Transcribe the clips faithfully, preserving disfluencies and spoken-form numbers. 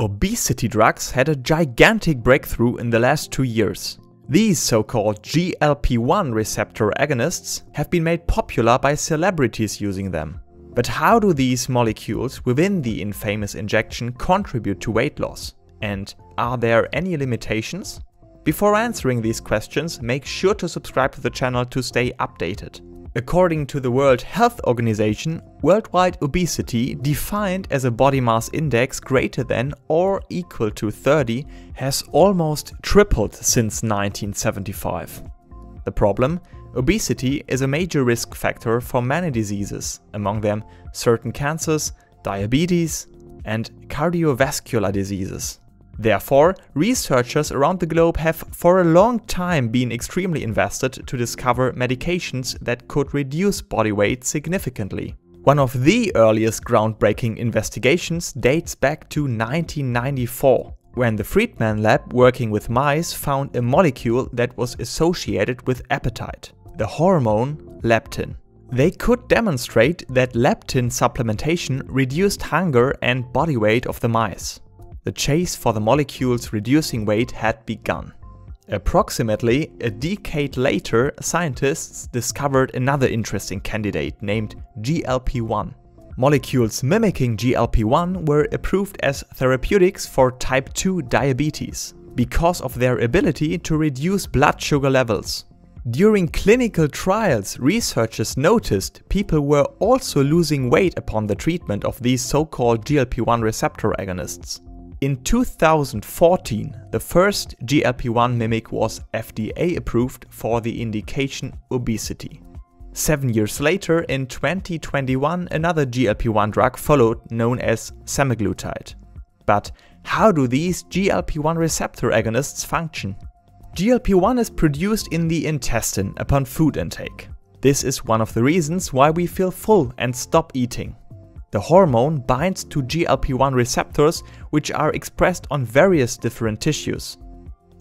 Obesity drugs had a gigantic breakthrough in the last two years. These so-called G L P one receptor agonists have been made popular by celebrities using them. But how do these molecules within the infamous injection contribute to weight loss? And are there any limitations? Before answering these questions, make sure to subscribe to the channel to stay updated. According to the World Health Organization, worldwide obesity, defined as a body mass index greater than or equal to thirty, has almost tripled since nineteen seventy-five. The problem? Obesity is a major risk factor for many diseases, among them certain cancers, diabetes, and cardiovascular diseases. Therefore, researchers around the globe have for a long time been extremely invested to discover medications that could reduce body weight significantly. One of the earliest groundbreaking investigations dates back to nineteen ninety-four, when the Friedman lab working with mice found a molecule that was associated with appetite, the hormone leptin. They could demonstrate that leptin supplementation reduced hunger and body weight of the mice. The chase for the molecules reducing weight had begun. Approximately a decade later, scientists discovered another interesting candidate named G L P one. Molecules mimicking G L P one were approved as therapeutics for type two diabetes because of their ability to reduce blood sugar levels. During clinical trials, researchers noticed people were also losing weight upon the treatment of these so-called G L P one receptor agonists. In two thousand fourteen, the first G L P one mimic was F D A approved for the indication obesity. Seven years later, in twenty twenty-one, another G L P one drug followed, known as semaglutide. But how do these G L P one receptor agonists function? G L P one is produced in the intestine upon food intake. This is one of the reasons why we feel full and stop eating. The hormone binds to G L P one receptors, which are expressed on various different tissues.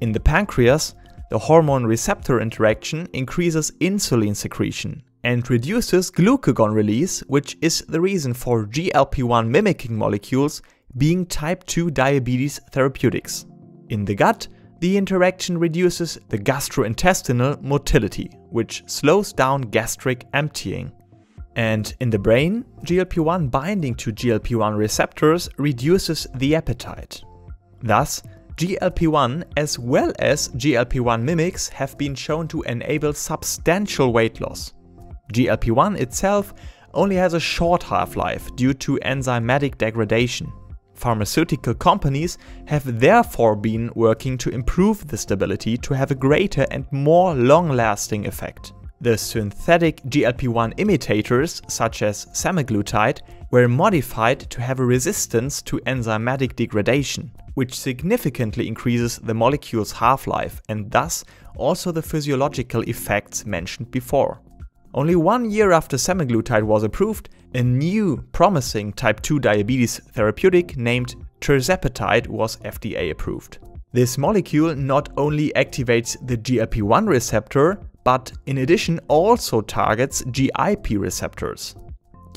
In the pancreas, the hormone receptor interaction increases insulin secretion and reduces glucagon release, which is the reason for G L P one mimicking molecules being type two diabetes therapeutics. In the gut, the interaction reduces the gastrointestinal motility, which slows down gastric emptying. And in the brain, G L P one binding to G L P one receptors reduces the appetite. Thus, G L P one as well as G L P one mimics have been shown to enable substantial weight loss. G L P one itself only has a short half-life due to enzymatic degradation. Pharmaceutical companies have therefore been working to improve the stability to have a greater and more long-lasting effect. The synthetic G L P one imitators, such as semaglutide, were modified to have a resistance to enzymatic degradation, which significantly increases the molecule's half-life and thus also the physiological effects mentioned before. Only one year after semaglutide was approved, a new promising type two diabetes therapeutic named tirzepatide was F D A approved. This molecule not only activates the G L P one receptor, but in addition also targets G I P receptors.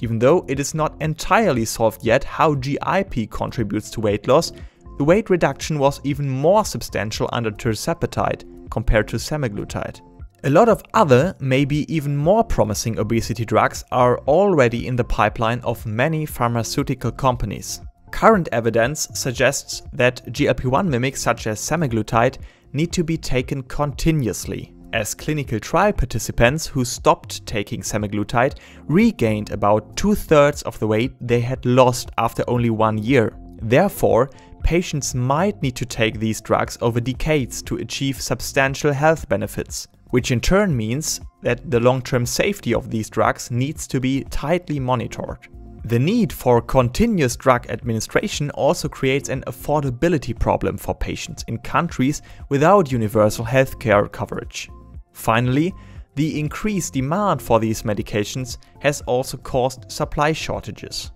Even though it is not entirely solved yet how G I P contributes to weight loss, the weight reduction was even more substantial under tirzepatide compared to semaglutide. A lot of other, maybe even more promising obesity drugs are already in the pipeline of many pharmaceutical companies. Current evidence suggests that G L P one mimics such as semaglutide need to be taken continuously, as clinical trial participants who stopped taking semaglutide regained about two-thirds of the weight they had lost after only one year. Therefore, patients might need to take these drugs over decades to achieve substantial health benefits, which in turn means that the long-term safety of these drugs needs to be tightly monitored. The need for continuous drug administration also creates an affordability problem for patients in countries without universal healthcare coverage. Finally, the increased demand for these medications has also caused supply shortages.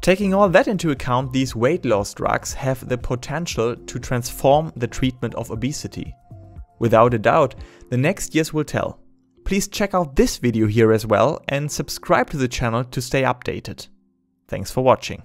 Taking all that into account, these weight loss drugs have the potential to transform the treatment of obesity. Without a doubt, the next years will tell. Please check out this video here as well and subscribe to the channel to stay updated. Thanks for watching.